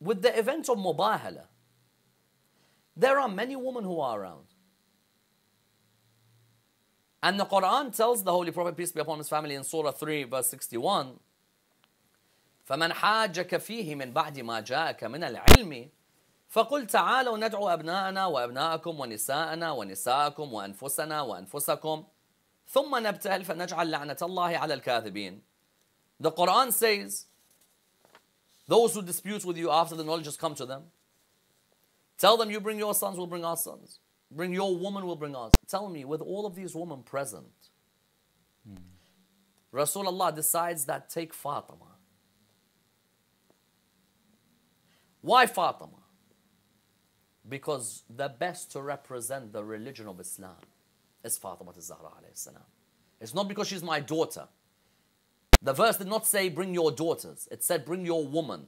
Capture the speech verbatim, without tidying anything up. with the event of Mubahala, there are many women who are around. And the Quran tells the Holy Prophet, peace be upon his family, in Surah three, verse sixty-one, فَمَنْ حَاجَكَ فِيهِ مِنْ بَعْدِ مَا جَاءَكَ مِنَ الْعِلْمِ فَقُلْ تَعَالَوْا نَدْعُوا أَبْنَاءَنَا وَأَبْنَاءَكُمْ وَنِسَاءَنَا وَنِسَاءَكُمْ وَأَنفُسَنَا وَأَنفُسَكُمْ ثُمَّ نَبْتَهِلْ فَنَجْعَلْ لَعْنَةَ اللَّهِ عَلَى الْكَاذِبِينَ. The Quran says, those who dispute with you after the knowledge has come to them, tell them, you bring your sons, we'll bring our sons. Bring your woman, we'll bring ours. Tell me, with all of these women present, mm. Rasulullah decides that take Fatima. Why Fatima? Because the best to represent the religion of Islam is Fatima Zahra alayhi salam. It's not because she's my daughter. The verse did not say bring your daughters. It said bring your woman.